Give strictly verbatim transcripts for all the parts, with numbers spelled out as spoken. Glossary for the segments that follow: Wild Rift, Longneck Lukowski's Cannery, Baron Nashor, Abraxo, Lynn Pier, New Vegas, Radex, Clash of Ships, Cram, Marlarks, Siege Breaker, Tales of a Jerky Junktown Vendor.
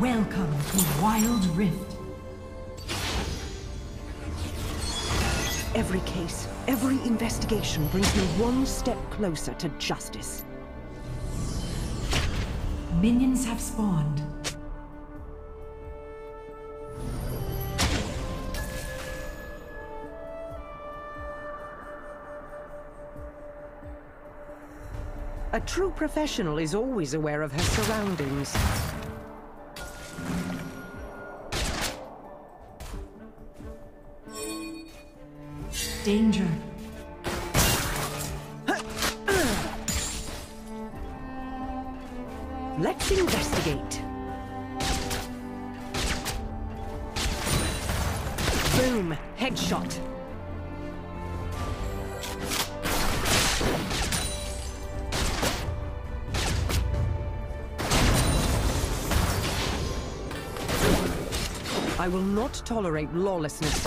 Welcome to Wild Rift. Every case, every investigation brings me one step closer to justice. Minions have spawned. A true professional is always aware of her surroundings. Danger. Let's investigate. Boom, headshot. I will not tolerate lawlessness.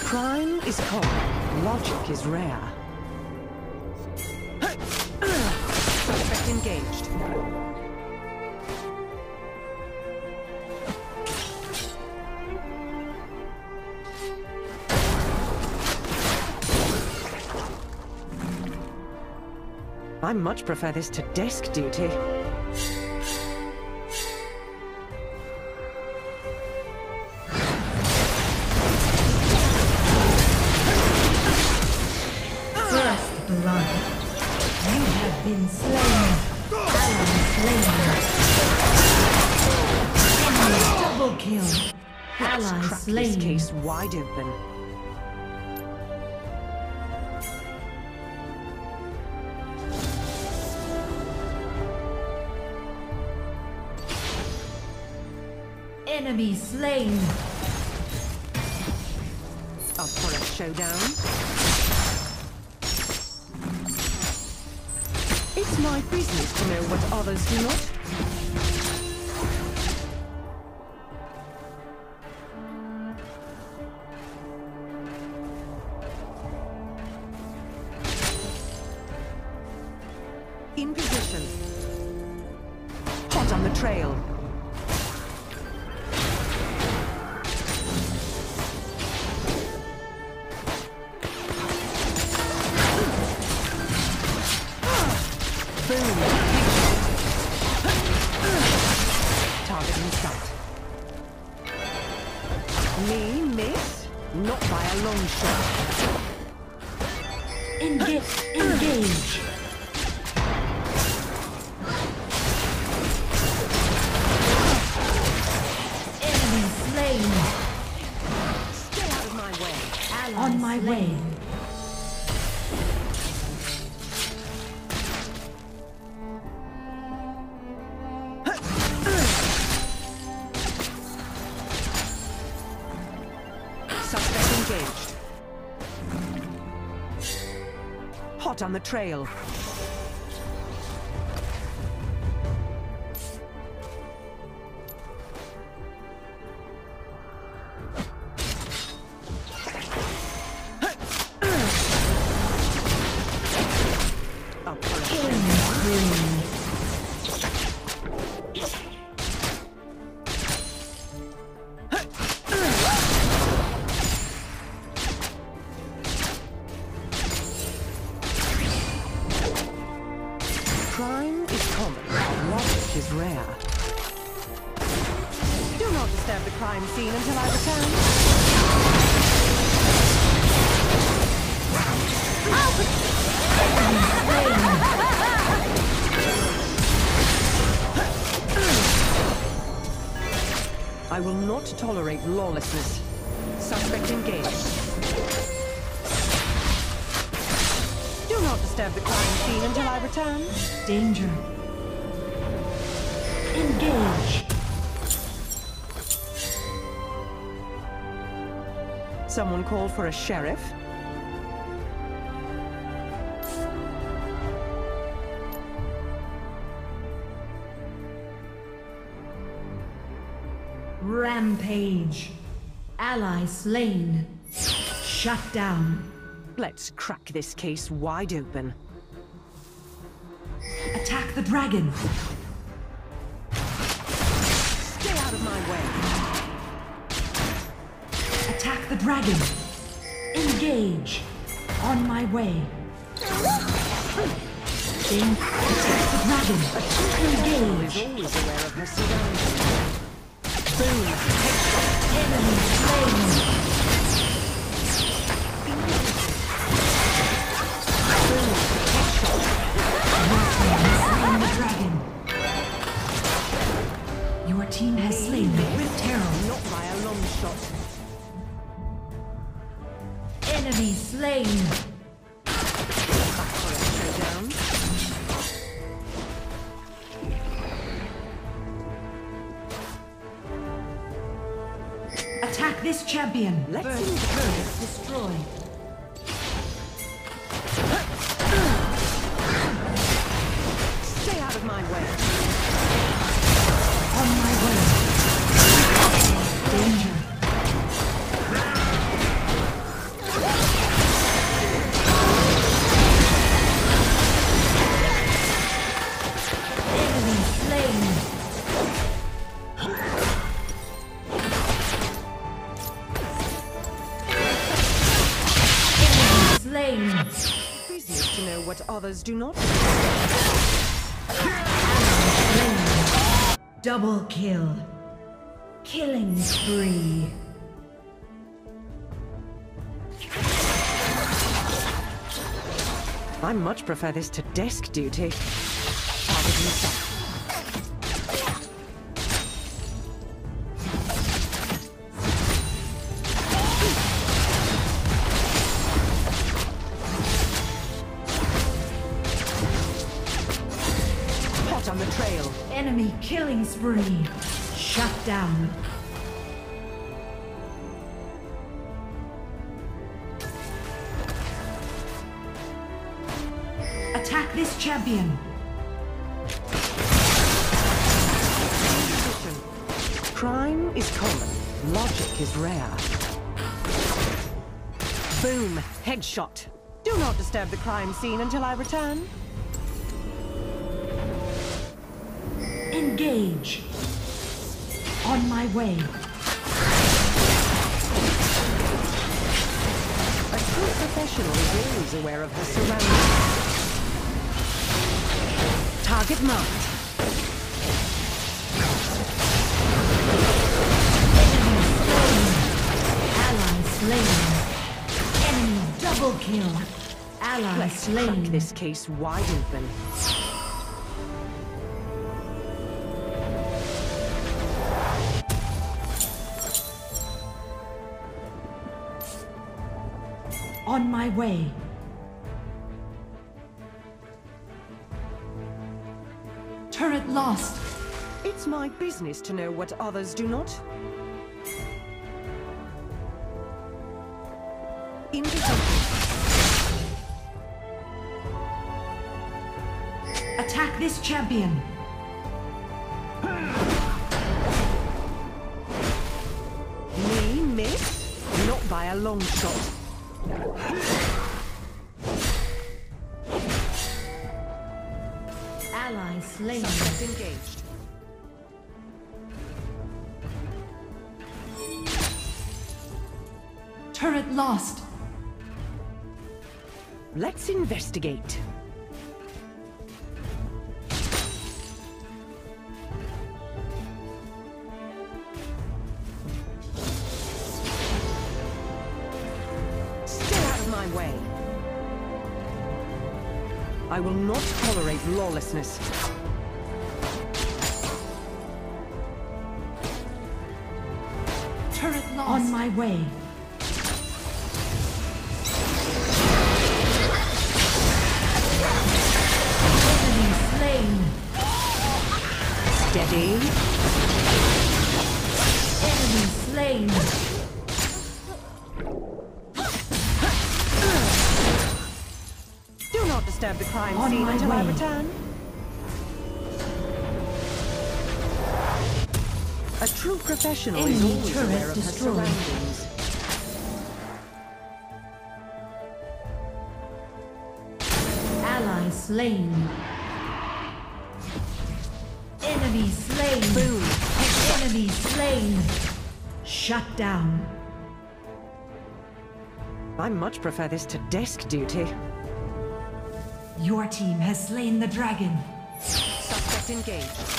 Crime is common, logic is rare. Suspect engaged. I much prefer this to desk duty. This case wide open. Enemy slain. Up for a showdown. It's my business to know what others do not. In position. Hot on the trail. Boom. Target in sight. Me miss? Not by a long shot. Engage. Engage. On my way. Suspect engaged. Hot on the trail. Crime is common, logic is rare. Do not disturb the crime scene until I return. I will not tolerate lawlessness. Suspect engaged. Do not disturb the crime scene until I return. Danger. Engage. Someone called for a sheriff. Rampage. Ally slain. Shut down. Let's crack this case wide open. Attack the dragon. Stay out of my way. Attack the dragon. Engage. On my way. Then attack the dragon. Engage. Always aware of her surroundings. Boom. Enemy slain. Boom. Slain the dragon. Your team has slain the Rift Herald. Not by a long shot. Enemy slain. Down. Attack this champion. Let's burn, burn it, destroy. Stay out of my way. On my way. Danger. What others do not. Double kill. Killing spree. I much prefer this to desk duty. Killing spree. Shut down. Attack this champion. Crime is common. Logic is rare. Boom. Headshot. Do not disturb the crime scene until I return. Engage. On my way. A true professional is always aware of her surroundings. Target marked. Enemy slain. Ally slain. Enemy double kill. Ally Let's slain. Let's crack this case wide open. On my way. Turret lost. It's my business to know what others do not. Invisible. Attack this champion. Me miss? Not by a long shot. Allies slain. Engaged. Turret lost. Let's investigate. I will not tolerate lawlessness. Turret lost. On my way. Enemy slain. Steady. Enemy slain. Disturb the crime On scene until way. I return. A true professional is always aware of her surroundings. Ally slain. Enemy slain. Boom. Enemy slain. Shut down. I much prefer this to desk duty. Your team has slain the dragon. Suspect engaged.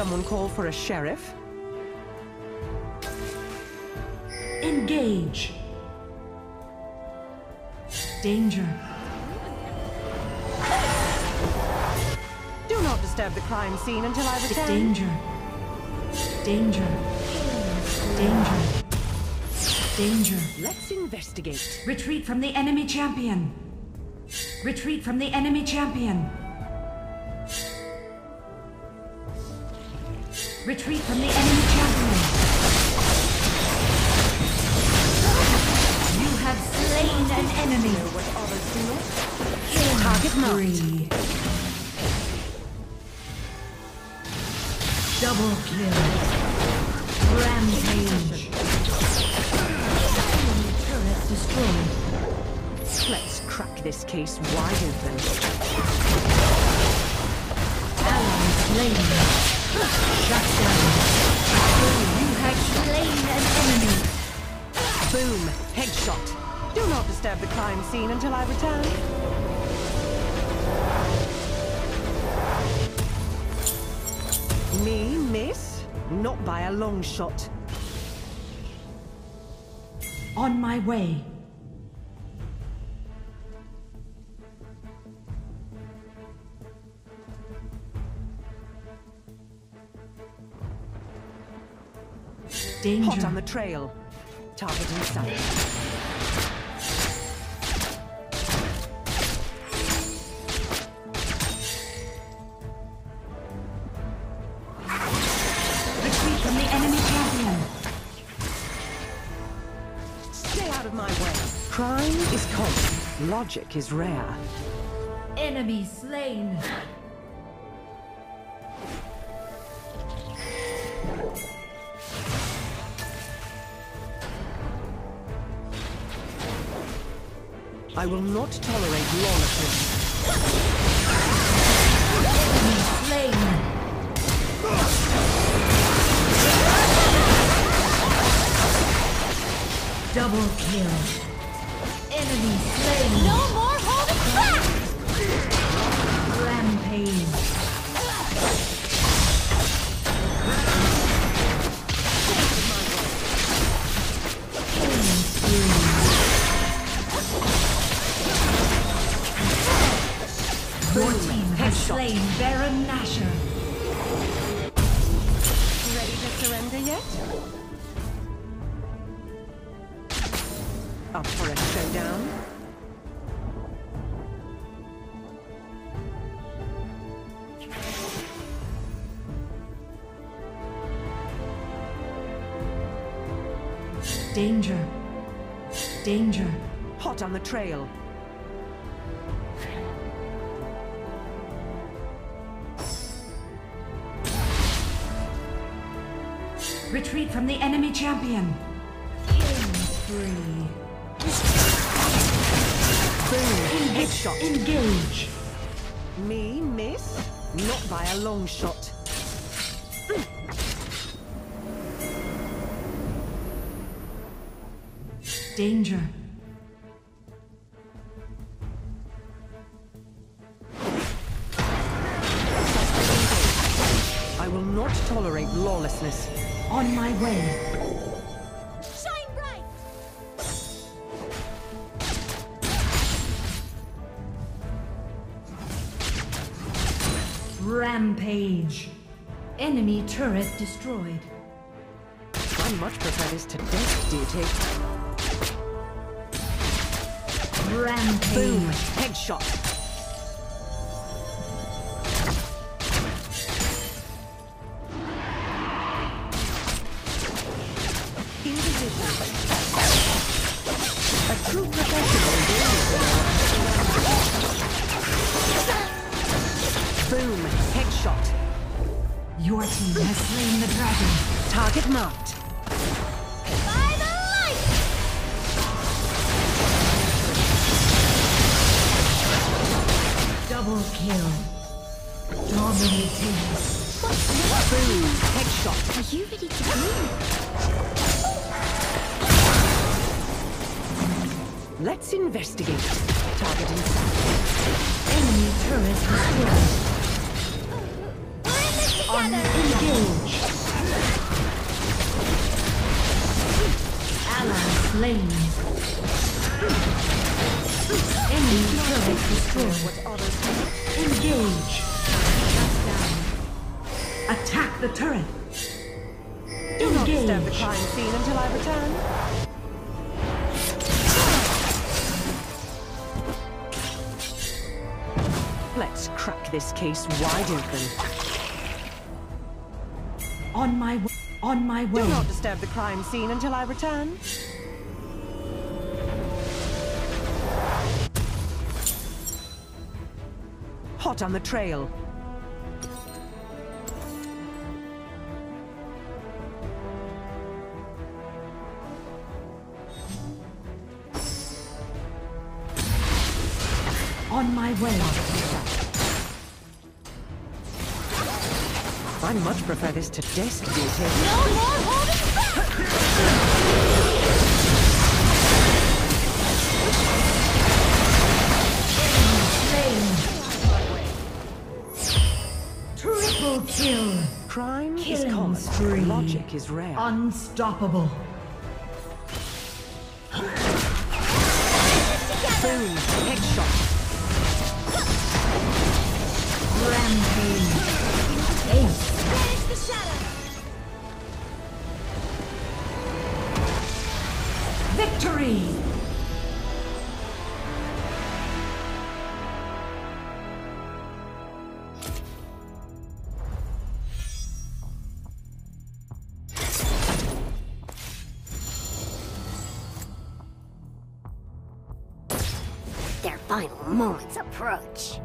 Someone call for a sheriff? Engage. Danger. Do not disturb the crime scene until I return. Danger. Danger. Danger. Danger. Let's investigate. Retreat from the enemy champion. Retreat from the enemy champion. Retreat from the enemy champion. You have slain an enemy. Target marked. Double kill. Rampage. Enemy turret destroyed. Let's crack this case wide open. Ally slain. Shut down. You have slain an enemy. Boom. Headshot. Do not disturb the crime scene until I return. Me miss? Not by a long shot. On my way. Danger. Hot on the trail. Target in sight. Retreat from the enemy champion. Stay out of my way. Crime is common. Logic is rare. Enemy slain. I will not tolerate lawlessness. Enemy slain. Double kill. Enemy slain. No more holding back. Rampage. Your team has slain Baron Nashor. Ready to surrender yet? Up for a showdown? Danger. Danger. Hot on the trail. Retreat from the enemy champion. Killing spree. Headshot. Engage. Me miss? Not by a long shot. Danger. I will not tolerate lawlessness. On my way. Shine bright. Rampage. Enemy turret destroyed. I much prefer this to death duty. Rampage. Boom. Headshot. true professional. Boom, headshot. Your team has slain the dragon. Target marked. By the light! Double kill. Dominating. Boom! Headshot! Are you ready to move? Let's investigate. Target inside. Enemy turret has fallen. Engage. Ally slain. Enemy turret destroyed. Engage. Attack the turret! Do Engage. Not disturb the crime scene until I return. Let's crack this case wide open. On my way. On my way. Do not disturb the crime scene until I return. Hot on the trail. On my way. I much prefer this to destiny. No more holding back! Triple kill. Crime is common. Logic is rare. Unstoppable. Boom. Headshot. Rampage. Ace. Finish the shadow. Victory. Their final moments approach.